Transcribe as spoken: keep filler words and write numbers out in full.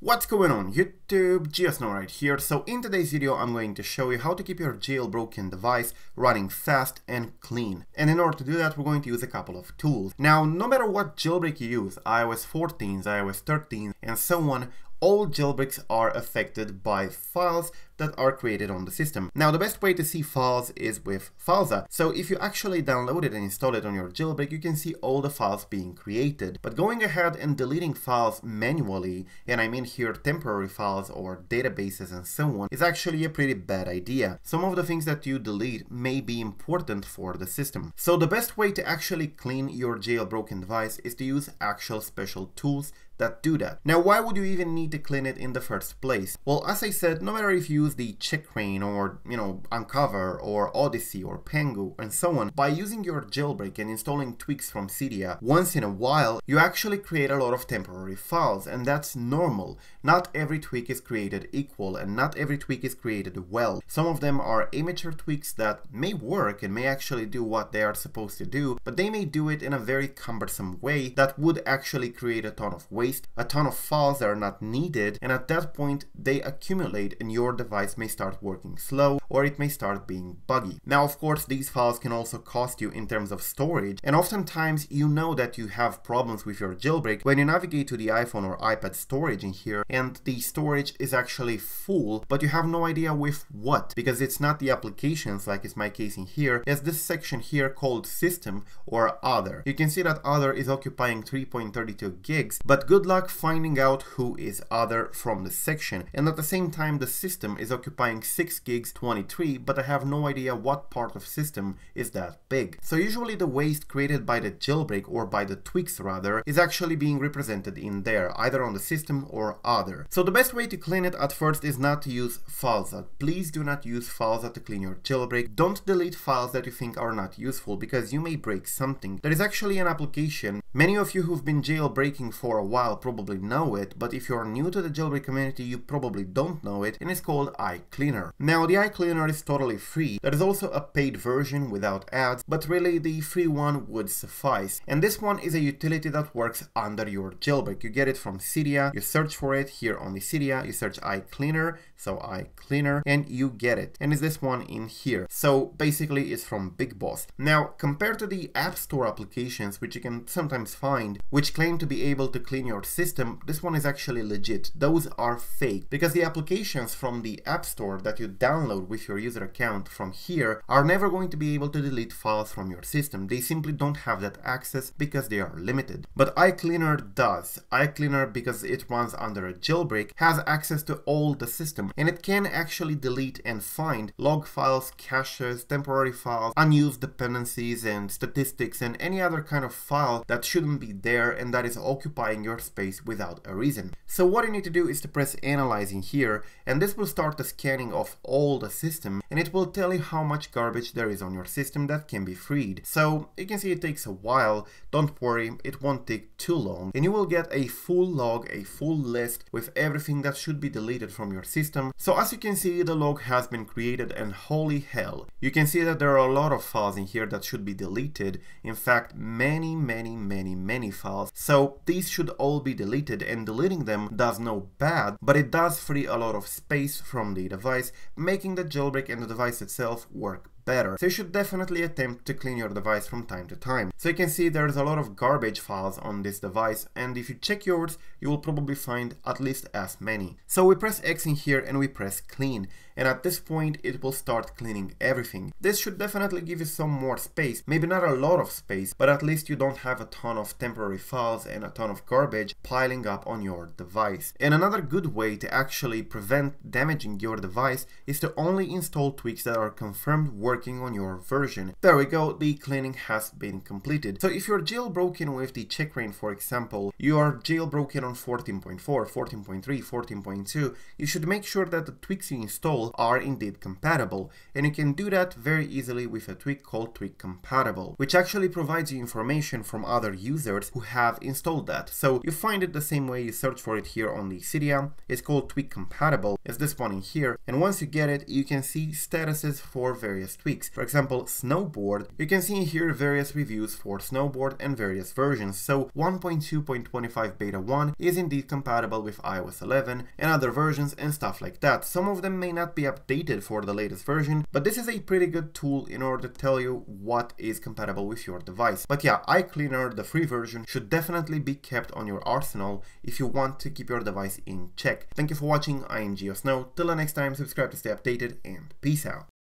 What's going on YouTube, GeoSn0w right here. So in today's video I'm going to show you how to keep your jailbroken device running fast and clean. And in order to do that we're going to use a couple of tools. Now no matter what jailbreak you use, i O S fourteens, i O S thirteens and so on, all jailbreaks are affected by files that are created on the system. Now the best way to see files is with Filza. So if you actually download it and install it on your jailbreak, you can see all the files being created. But going ahead and deleting files manually, and I mean here temporary files or databases and so on, is actually a pretty bad idea. Some of the things that you delete may be important for the system. So the best way to actually clean your jailbroken device is to use actual special tools that do that. Now why would you even need to clean it in the first place? Well, as I said, no matter if you use the CheckRa one or, you know, Uncover or Odyssey or Pangu and so on, by using your jailbreak and installing tweaks from Cydia once in a while, you actually create a lot of temporary files, and that's normal. Not every tweak is created equal and not every tweak is created well. Some of them are amateur tweaks that may work and may actually do what they are supposed to do, but they may do it in a very cumbersome way that would actually create a ton of waste, a ton of files that are not needed, and at that point they accumulate in your device may start working slow or it may start being buggy. Now of course these files can also cost you in terms of storage, and oftentimes you know that you have problems with your jailbreak when you navigate to the iPhone or iPad storage in here and the storage is actually full, but you have no idea with what, because it's not the applications like is my case in here. It's this section here called system or other. You can see that other is occupying three point three two gigs, but good luck finding out who is other from the section. And at the same time the system is occupying six gigs twenty-three, but I have no idea what part of system is that big. So usually the waste created by the jailbreak, or by the tweaks rather, is actually being represented in there, either on the system or other. So the best way to clean it at first is not to use Filza. Please do not use Filza to clean your jailbreak. Don't delete files that you think are not useful, because you may break something. There is actually an application, many of you who've been jailbreaking for a while probably know it, but if you're new to the jailbreak community you probably don't know it, and it's called iCleaner. Now the iCleaner is totally free. There is also a paid version without ads, but really the free one would suffice. And this one is a utility that works under your jailbreak. You get it from Cydia, you search for it here on the Cydia, you search iCleaner, so iCleaner, and you get it. And it's this one in here. So basically it's from Big Boss. Now compared to the App Store applications, which you can sometimes find, which claim to be able to clean your system, this one is actually legit. Those are fake, because the applications from the App Store that you download with your user account from here are never going to be able to delete files from your system. They simply don't have that access because they are limited. But iCleaner does. iCleaner, because it runs under a jailbreak, has access to all the system, and it can actually delete and find log files, caches, temporary files, unused dependencies and statistics and any other kind of file that shouldn't be there and that is occupying your space without a reason. So what you need to do is to press Analyze in here, and this will start the scanning of all the system, and it will tell you how much garbage there is on your system that can be freed. So you can see it takes a while. Don't worry, it won't take too long, and you will get a full log, a full list with everything that should be deleted from your system. So as you can see, the log has been created, and holy hell, you can see that there are a lot of files in here that should be deleted. In fact, many many many many files. So these should all be deleted, and deleting them does no bad, but it does free a lot of space from from the device, making the jailbreak and the device itself work better. So you should definitely attempt to clean your device from time to time. So you can see there's a lot of garbage files on this device, and if you check yours you will probably find at least as many. So we press X in here and we press clean, and at this point it will start cleaning everything. This should definitely give you some more space, maybe not a lot of space, but at least you don't have a ton of temporary files and a ton of garbage piling up on your device. And another good way to actually prevent damaging your device is to only install tweaks that are confirmed working on your version. There we go, the cleaning has been completed. So if you're jailbroken with the CheckRa one, for example, you are jailbroken on fourteen point four, fourteen point three, fourteen point two, you should make sure that the tweaks you install are indeed compatible, and you can do that very easily with a tweak called Tweak Compatible, which actually provides you information from other users who have installed that. So you find it the same way you search for it here on the Cydia. It's called Tweak Compatible, it's this one in here, and once you get it you can see statuses for various tweaks tweaks. For example, Snowboard, you can see here various reviews for Snowboard and various versions. So one point two point twenty-five beta one is indeed compatible with i O S eleven and other versions and stuff like that. Some of them may not be updated for the latest version, but this is a pretty good tool in order to tell you what is compatible with your device. But yeah, iCleaner, the free version, should definitely be kept on your arsenal if you want to keep your device in check. Thank you for watching. I am GeoSn0w. Till the next time, subscribe to stay updated, and peace out.